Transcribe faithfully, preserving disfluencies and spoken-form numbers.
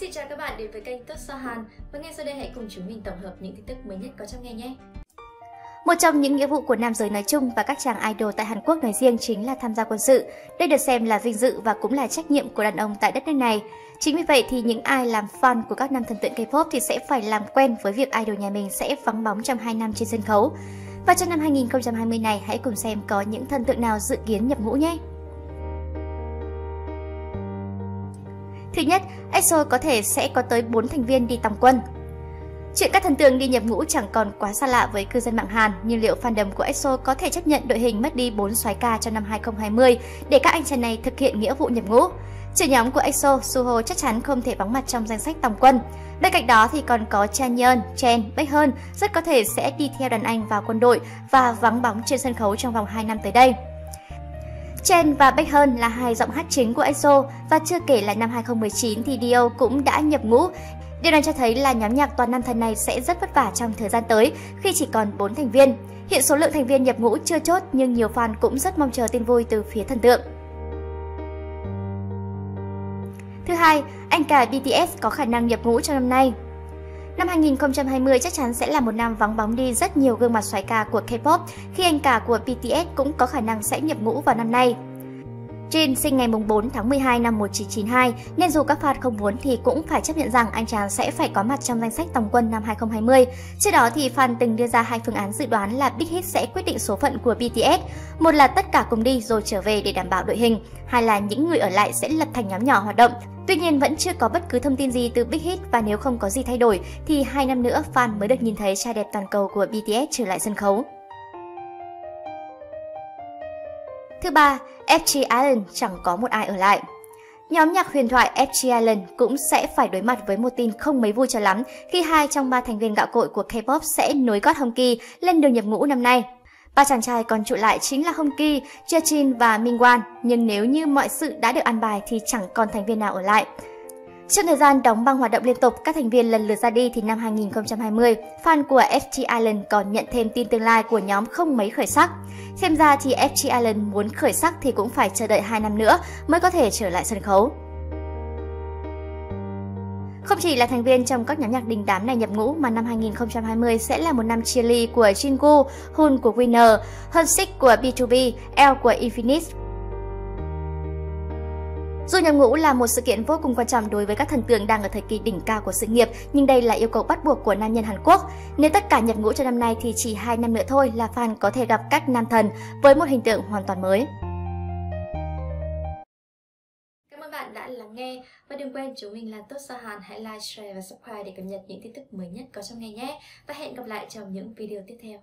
Xin chào các bạn đến với kênh Tốt Sao Hàn và ngay sau đây hãy cùng chúng mình tổng hợp những tin tức mới nhất có trong ngày nhé. Một trong những nghĩa vụ của nam giới nói chung và các chàng idol tại Hàn Quốc nói riêng chính là tham gia quân sự. Đây được xem là vinh dự và cũng là trách nhiệm của đàn ông tại đất nước này. Chính vì vậy thì những ai làm fan của các nam thần tượng K-pop thì sẽ phải làm quen với việc idol nhà mình sẽ vắng bóng trong hai năm trên sân khấu. Và trong năm hai nghìn không trăm hai mươi này hãy cùng xem có những thần tượng nào dự kiến nhập ngũ nhé! Thứ nhất, EXO có thể sẽ có tới bốn thành viên đi tòng quân. Chuyện các thần tượng đi nhập ngũ chẳng còn quá xa lạ với cư dân mạng Hàn, nhưng liệu fandom của EXO có thể chấp nhận đội hình mất đi bốn soái ca trong năm hai nghìn không trăm hai mươi để các anh chàng này thực hiện nghĩa vụ nhập ngũ? Trưởng nhóm của EXO, Suho chắc chắn không thể vắng mặt trong danh sách tòng quân. Bên cạnh đó thì còn có Chanyeol, Chen, Baekhyun rất có thể sẽ đi theo đàn anh vào quân đội và vắng bóng trên sân khấu trong vòng hai năm tới đây. Chen và Baekhyun là hai giọng hát chính của EXO và chưa kể là năm hai nghìn không trăm mười chín thì D O cũng đã nhập ngũ. Điều này cho thấy là nhóm nhạc toàn nam thần này sẽ rất vất vả trong thời gian tới khi chỉ còn bốn thành viên. Hiện số lượng thành viên nhập ngũ chưa chốt nhưng nhiều fan cũng rất mong chờ tin vui từ phía thần tượng. Thứ hai, anh cả B T S có khả năng nhập ngũ trong năm nay. Năm hai nghìn không trăm hai mươi chắc chắn sẽ là một năm vắng bóng đi rất nhiều gương mặt soái ca của K-pop khi anh cả của B T S cũng có khả năng sẽ nhập ngũ vào năm nay. Jin sinh ngày bốn tháng mười hai năm một nghìn chín trăm chín mươi hai nên dù các fan không muốn thì cũng phải chấp nhận rằng anh chàng sẽ phải có mặt trong danh sách tòng quân năm hai nghìn không trăm hai mươi. Trước đó thì fan từng đưa ra hai phương án dự đoán là Big Hit sẽ quyết định số phận của B T S, một là tất cả cùng đi rồi trở về để đảm bảo đội hình, hai là những người ở lại sẽ lập thành nhóm nhỏ hoạt động. Tuy nhiên vẫn chưa có bất cứ thông tin gì từ Big Hit và nếu không có gì thay đổi thì hai năm nữa fan mới được nhìn thấy trai đẹp toàn cầu của B T S trở lại sân khấu. Thứ ba, F T Island chẳng có một ai ở lại. Nhóm nhạc huyền thoại F T Island cũng sẽ phải đối mặt với một tin không mấy vui cho lắm khi hai trong ba thành viên gạo cội của K-pop sẽ nối gót Hongki lên đường nhập ngũ năm nay. Ba chàng trai còn trụ lại chính là Hongki, Jin và Minh Quan, nhưng nếu như mọi sự đã được an bài thì chẳng còn thành viên nào ở lại. Trong thời gian đóng băng hoạt động liên tục, các thành viên lần lượt ra đi thì năm hai nghìn không trăm hai mươi, fan của F T Island còn nhận thêm tin tương lai của nhóm không mấy khởi sắc. Xem ra thì F T Island muốn khởi sắc thì cũng phải chờ đợi hai năm nữa mới có thể trở lại sân khấu. Không chỉ là thành viên trong các nhóm nhạc đình đám này nhập ngũ mà năm hai nghìn không trăm hai mươi sẽ là một năm chia ly của Jin Gu, Hun của Winner, Hun Sik của B two B, Elle của Infinite. Dù nhập ngũ là một sự kiện vô cùng quan trọng đối với các thần tượng đang ở thời kỳ đỉnh cao của sự nghiệp, nhưng đây là yêu cầu bắt buộc của nam nhân Hàn Quốc. Nếu tất cả nhập ngũ cho năm nay thì chỉ hai năm nữa thôi là fan có thể gặp các nam thần với một hình tượng hoàn toàn mới. Cảm ơn bạn đã lắng nghe và đừng quên chúng mình là Tốt Sao Hàn, hãy like, share và subscribe để cập nhật những tin tức mới nhất có trong ngày nhé. Và hẹn gặp lại trong những video tiếp theo.